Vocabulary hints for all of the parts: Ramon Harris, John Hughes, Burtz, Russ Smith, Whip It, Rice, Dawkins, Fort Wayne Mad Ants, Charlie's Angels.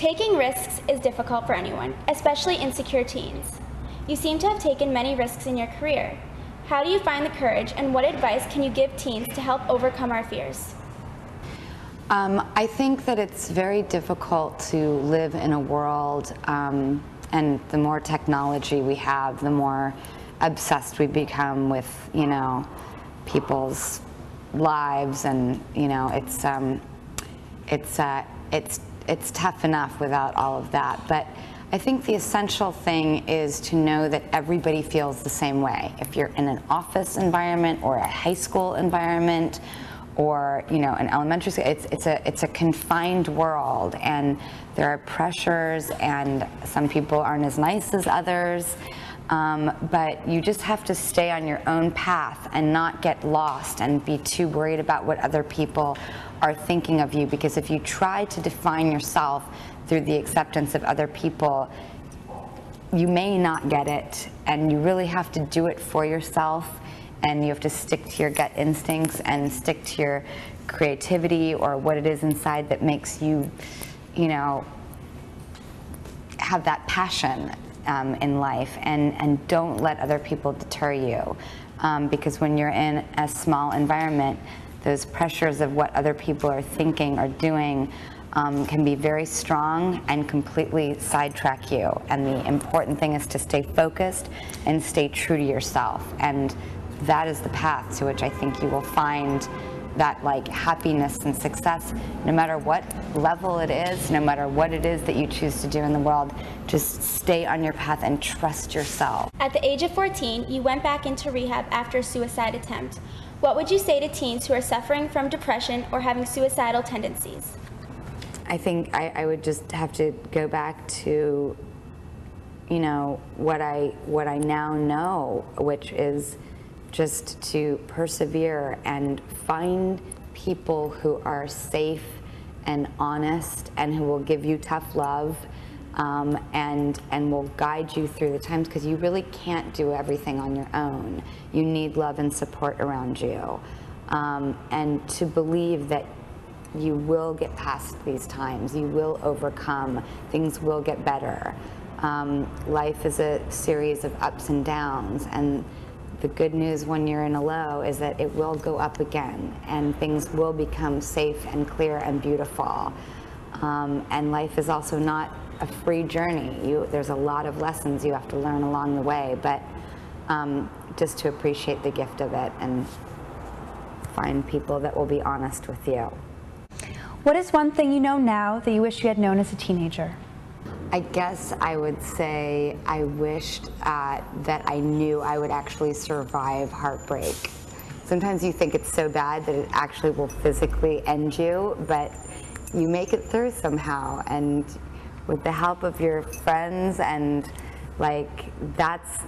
Taking risks is difficult for anyone, especially insecure teens. You seem to have taken many risks in your career. How do you find the courage, and what advice can you give teens to help overcome our fears? I think that it's very difficult to live in a world, and the more technology we have, the more obsessed we become with, you know, people's lives, and, you know, it's tough enough without all of that. But I think the essential thing is to know that everybody feels the same way. If you're in an office environment or a high school environment or, you know, an elementary school, it's a confined world, and there are pressures, and some people aren't as nice as others. But you just have to stay on your own path and not get lost and be too worried about what other people are thinking of you, because if you try to define yourself through the acceptance of other people, you may not get it, and you really have to do it for yourself, and you have to stick to your gut instincts and stick to your creativity or what it is inside that makes you, you know, have that passion in life, and don't let other people deter you, because when you're in a small environment, those pressures of what other people are thinking or doing can be very strong and completely sidetrack you. And the important thing is to stay focused and stay true to yourself, and that is the path to which I think you will find that, like, happiness and success, no matter what level it is, no matter what it is that you choose to do in the world. Just stay on your path and trust yourself. At the age of 14, you went back into rehab after a suicide attempt. What would you say to teens who are suffering from depression or having suicidal tendencies? I think I would just have to go back to, you know, what I now know, which is just to persevere and find people who are safe and honest and who will give you tough love, and will guide you through the times, because you really can't do everything on your own. You need love and support around you, and to believe that you will get past these times, you will overcome, things will get better. Life is a series of ups and downs, and the good news when you're in a low is that it will go up again, and things will become safe and clear and beautiful. And life is also not a free journey. There's a lot of lessons you have to learn along the way, but just to appreciate the gift of it and find people that will be honest with you. What is one thing you know now that you wish you had known as a teenager? I guess I would say I wished that I knew I would actually survive heartbreak. Sometimes you think it's so bad that it actually will physically end you, but you make it through somehow, and with the help of your friends, and like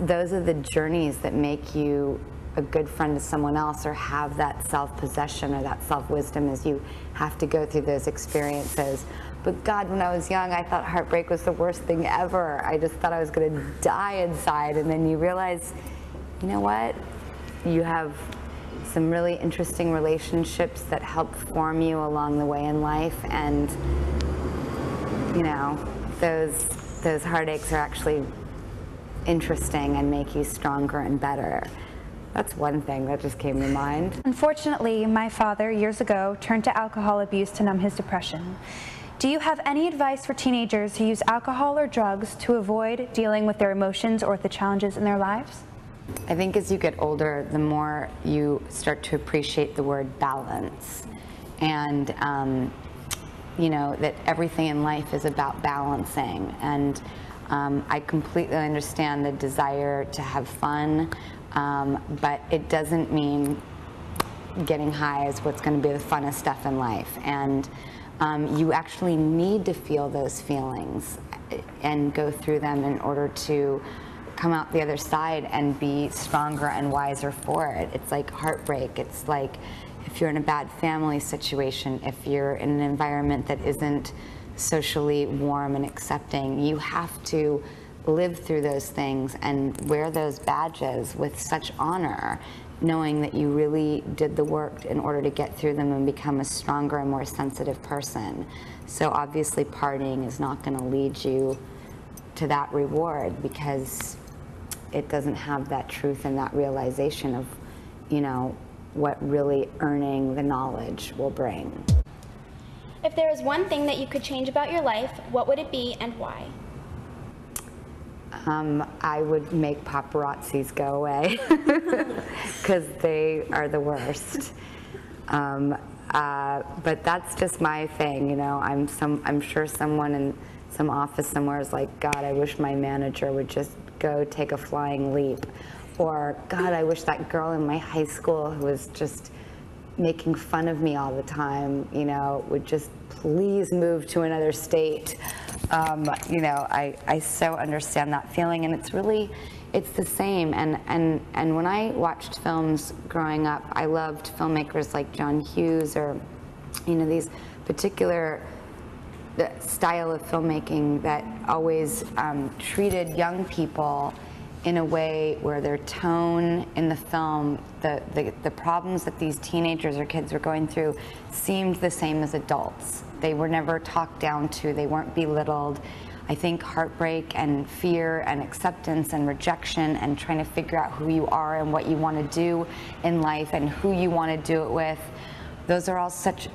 those are the journeys that make you a good friend to someone else, or have that self-possession or that self-wisdom, as you have to go through those experiences. But God, when I was young, I thought heartbreak was the worst thing ever. I just thought I was going to die inside. And then you realize, you know what? You have some really interesting relationships that help form you along the way in life. And, you know, those heartaches are actually interesting and make you stronger and better. That's one thing that just came to mind. Unfortunately, my father years ago turned to alcohol abuse to numb his depression. Do you have any advice for teenagers who use alcohol or drugs to avoid dealing with their emotions or with the challenges in their lives? I think as you get older, the more you start to appreciate the word balance, and you know, that everything in life is about balancing. And I completely understand the desire to have fun. But it doesn't mean getting high is what's going to be the funnest stuff in life. And you actually need to feel those feelings and go through them in order to come out the other side and be stronger and wiser for it. It's like heartbreak. It's like if you're in a bad family situation, if you're in an environment that isn't socially warm and accepting, you have to live through those things and wear those badges with such honor knowing that you really did the work in order to get through them and become a stronger and more sensitive person. So obviously partying is not going to lead you to that reward, because it doesn't have that truth and that realization of, you know, what really earning the knowledge will bring. If there is one thing that you could change about your life, what would it be and why? I would make paparazzis go away, because they are the worst. But that's just my thing, you know. I'm sure someone in some office somewhere is like, God, I wish my manager would just go take a flying leap. Or, God, I wish that girl in my high school who was just making fun of me all the time, you know, would just please move to another state. You know, I so understand that feeling, and it's really, it's the same. And when I watched films growing up, I loved filmmakers like John Hughes, or, you know, these particular style of filmmaking that always treated young people in a way where their tone in the film, the problems that these teenagers or kids were going through seemed the same as adults. They were never talked down to, they weren't belittled. I think heartbreak and fear and acceptance and rejection and trying to figure out who you are and what you want to do in life and who you want to do it with, those are all such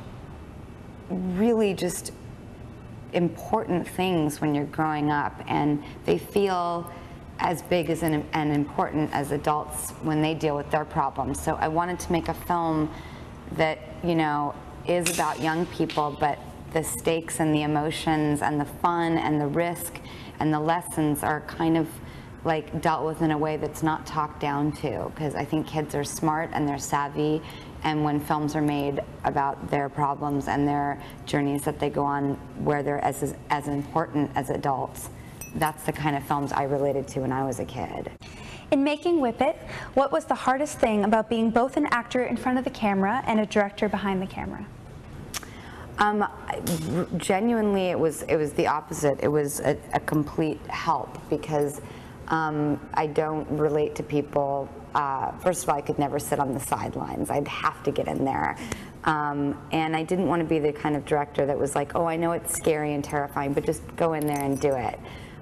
really just important things when you're growing up, and they feel as big as and important as adults when they deal with their problems. So I wanted to make a film that, you know, is about young people, but the stakes and the emotions and the fun and the risk and the lessons are kind of like dealt with in a way that's not talked down to, because I think kids are smart and they're savvy, and when films are made about their problems and their journeys that they go on, where they're as important as adults, that's the kind of films I related to when I was a kid. In making Whip It, what was the hardest thing about being both an actor in front of the camera and a director behind the camera? Genuinely, it was the opposite. It was a complete help, because I don't relate to people. First of all, I could never sit on the sidelines. I'd have to get in there. And I didn't want to be the kind of director that was like, oh, I know it's scary and terrifying, but just go in there and do it.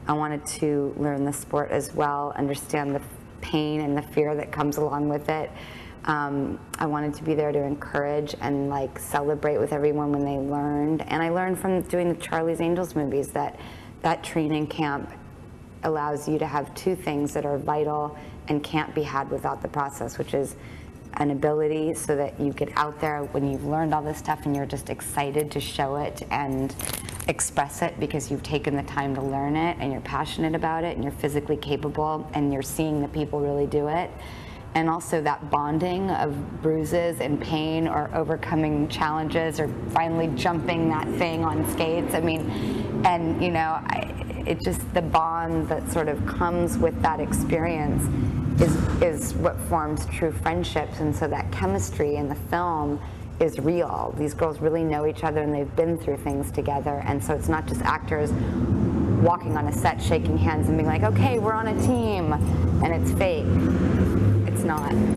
I wanted to learn the sport as well, understand the pain and the fear that comes along with it. I wanted to be there to encourage and like celebrate with everyone when they learned. And I learned from doing the Charlie's Angels movies that that training camp allows you to have two things that are vital and can't be had without the process, which is an ability so that you get out there when you've learned all this stuff and you're just excited to show it and express it because you've taken the time to learn it and you're passionate about it and you're physically capable and you're seeing the people really do it. And also that bonding of bruises and pain or overcoming challenges or finally jumping that thing on skates. I mean, and you know, it just, the bond that sort of comes with that experience is what forms true friendships, and so that chemistry in the film is real. These girls really know each other and they've been through things together, and so it's not just actors walking on a set shaking hands and being like, okay, we're on a team, and it's fake. It's not.